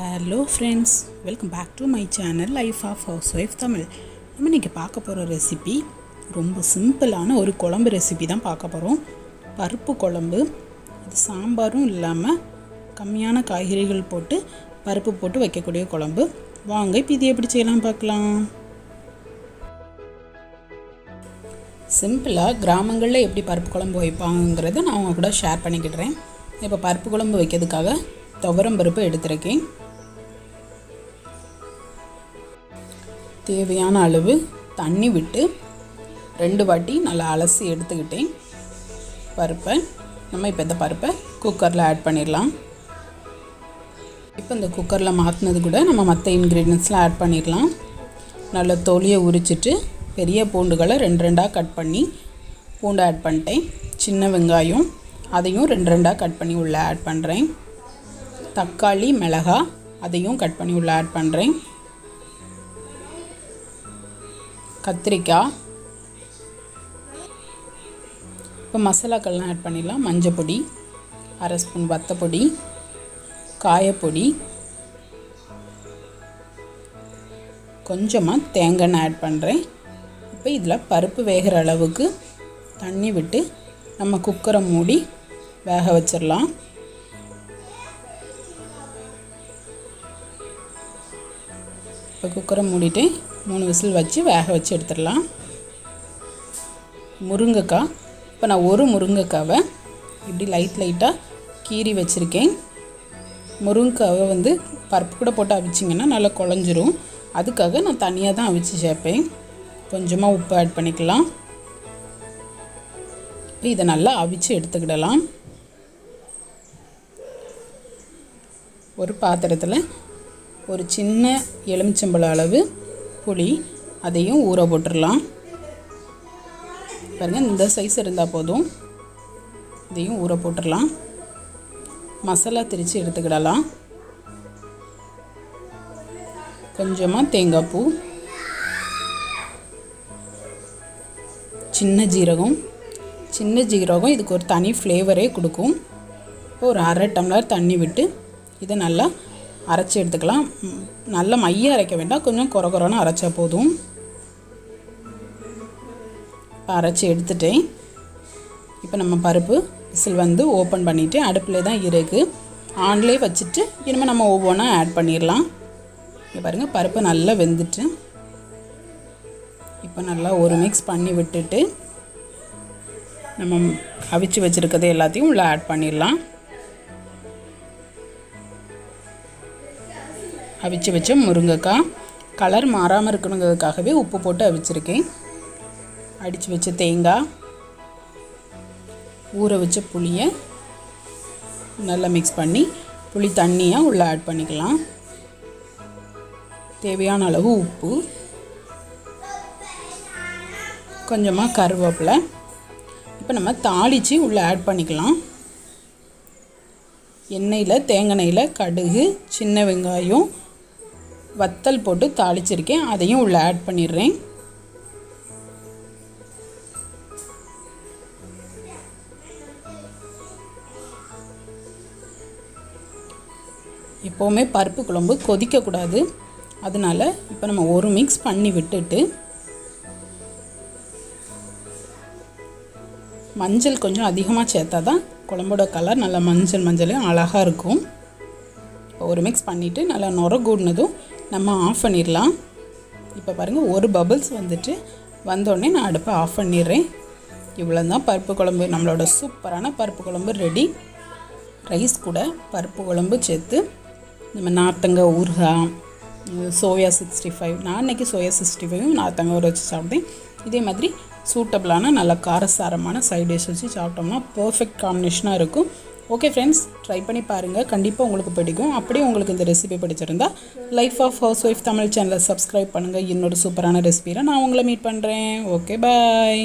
Hello friends, welcome back to my channel Life of Housewife Tamil. நம்ம இன்னைக்கு பார்க்க போற ரெசிபி ரொம்ப சிம்பிளான ஒரு குழம்பு ரெசிபி தான் பார்க்க போறோம். பருப்பு குழம்பு. இது சாம்பாரும் இல்லாம கம்மியான காய்கறிகள் போட்டு பருப்பு போட்டு வைக்கக்கூடிய குழம்பு. வாங்க இப்போ இது எப்படி செய்யலாம் பார்க்கலாம். சிம்பிளா கிராமங்கள்ல எப்படி பருப்பு குழம்பு வைப்பாங்கங்கறதை நான் உங்க கூட ஷேர் பண்ணிக்கிறேன். இப்போ பருப்பு குழம்பு வைக்கிறதுக்காக துவரம் பருப்பு எடுத்துக்கேன். தேவையான அளவு தண்ணி விட்டு ரெண்டு வாட்டி நல்லா அலசி எடுத்துக்கிட்டேன். பருப்பை நம்ம இப்போ இந்த பருப்பை குக்கரில் ஆட் பண்ணிடலாம். இப்போ இந்த குக்கரில் மாற்றினது கூட நம்ம மற்ற இன்க்ரீடியன்ட்ஸில் ஆட் பண்ணிடலாம். நல்லா தோலியை உரிச்சிட்டு பெரிய பூண்டுகளை ரெண்டு ரெண்டாக கட் பண்ணி பூண்டு ஆட் பண்ணிட்டேன். சின்ன வெங்காயம் அதையும் ரெண்டு ரெண்டாக கட் பண்ணி உள்ளே ஆட் பண்ணுறேன். தக்காளி மிளகா அதையும் கட் பண்ணி உள்ளே ஆட் பண்ணுறேன். கத்திரிக்காய். இப்போ மசாலாக்கள்லாம் ஆட் பண்ணிடலாம். மஞ்சள் பொடி, அரை ஸ்பூன் வத்தப்பொடி, காயப்பொடி, கொஞ்சமாக தேங்காய் ஆட் பண்ணுறேன். இப்போ இதில் பருப்பு வேகிற அளவுக்கு தண்ணி விட்டு நம்ம குக்கரை மூடி வேக வச்சிடலாம். இப்போ குக்கரை மூடிட்டு 3 விசில் வச்சு வேக வச்சு எடுத்துடலாம். முருங்கைக்காய். இப்போ நான் ஒரு முருங்கைக்காவை இப்படி லைட்டாக கீறி வச்சுருக்கேன். முருங்கைக்காவை பருப்பு கூட போட்டு அவிச்சிங்கன்னா நல்லா குழஞ்சிரும். அதுக்காக நான் தனியாக தான் அவிச்சு சேர்ப்பேன். கொஞ்சமாக உப்பு ஆட் பண்ணிக்கலாம். இப்போ இதை நல்லா அவிச்சு எடுத்துக்கிடலாம். ஒரு பாத்திரத்தில் ஒரு சின்ன எலுமிச்சம்பழ அளவு புளி அதையும் ஊற போட்டுடலாம். பாருங்கள், இந்த சைஸ் இருந்தால் போதும். இதையும் ஊற போட்டுடலாம். மசாலா திரித்து எடுத்துக்கிடலாம். கொஞ்சமாக தேங்காய் பூ, சின்ன ஜீரகம். சின்ன ஜீரகம் இதுக்கு ஒரு தனி ஃப்ளேவரே கொடுக்கும். இப்போ ஒரு அரை டம்ளர் தண்ணி விட்டு இதை நல்லா அரைச்சி எடுத்துக்கலாம். நல்ல மைய அரைக்க வேண்டாம், கொஞ்சம் குறகுறன்னு அரைச்சா போதும். அரைச்சி எடுத்துட்டேன். இப்போ நம்ம பருப்பு விசில் ஓப்பன் பண்ணிவிட்டு அடுப்பில் தான் இருக்குது. ஆன்லே வச்சுட்டு இனிமேல் நம்ம ஒவ்வொன்றா ஆட் பண்ணிடலாம். இங்கே பாருங்கள், பருப்பு நல்லா வெந்துட்டு இப்போ நல்லா ஒரு மிக்ஸ் பண்ணி விட்டுட்டு நம்ம அவிச்சு வச்சுருக்கதை எல்லாத்தையும் உள்ளே ஆட் பண்ணிடலாம். அவிச்சு வச்ச முருங்கைக்காய் கலர் மாறாமல் இருக்கணுங்கிறதுக்காகவே உப்பு போட்டு அவிச்சிருக்கேன். அடித்து வச்ச தேங்காய், ஊற வச்ச புளியை நல்லா மிக்ஸ் பண்ணி புளி தண்ணியாக உள்ளே ஆட் பண்ணிக்கலாம். தேவையான அளவு உப்பு, கொஞ்சமாக கருவேப்பிலை. இப்போ நம்ம தாளித்து உள்ளே ஆட் பண்ணிக்கலாம். எண்ணெயில், தேங்காய், கடுகு, சின்ன வெங்காயம், வத்தல் போட்டு தாளிச்சிருக்கேன். அதையும் உள்ளே ஆட் பண்ணிடுறேன். எப்போவுமே பருப்பு குழம்பு கொதிக்கக்கூடாது. அதனால் இப்போ நம்ம ஒரு மிக்ஸ் பண்ணி விட்டுட்டு மஞ்சள் கொஞ்சம் அதிகமாக சேர்த்தா தான் குழம்போட கலர் நல்லா மஞ்சள் மஞ்சளும் அழகாக இருக்கும். இப்போ ஒரு மிக்ஸ் பண்ணிவிட்டு நல்லா நுரக்கூடினதும் நம்ம ஆஃப் பண்ணிடலாம். இப்போ பாருங்கள், ஒரு பபிள்ஸ் வந்தோடனே நான் அடுப்பை ஆஃப் பண்ணிடுறேன். இவ்வளோ தான் பருப்பு குழம்பு. நம்மளோட சூப்பரான பருப்பு குழம்பு ரெடி. ரைஸ் கூட பருப்பு குழம்பு சேர்த்து நம்ம நார்த்தங்காய் ஊறுகாய், சோயா 65. நான் அன்றைக்கி சோயா 65 நார்த்தங்காய் ஊற வச்சு சாப்பிட்டேன். இதே மாதிரி சூட்டபிளான நல்ல காரசாரமான சைட் டிஷ் வச்சு சாப்பிட்டோம்னா பர்ஃபெக்ட் காம்பினேஷனாக இருக்கும். ஓகே ஃப்ரெண்ட்ஸ், ட்ரை பண்ணி பாருங்கள், கண்டிப்பாக உங்களுக்கு பிடிக்கும். அப்படியே உங்களுக்கு இந்த ரெசிபி பிடிச்சிருந்தா life of house wife Tamil சேனலை சப்ஸ்கிரைப் பண்ணுங்கள். இன்னொரு சூப்பரான ரெசிபியில் நான் உங்களை மீட் பண்ணுறேன். ஓகே, பாய்.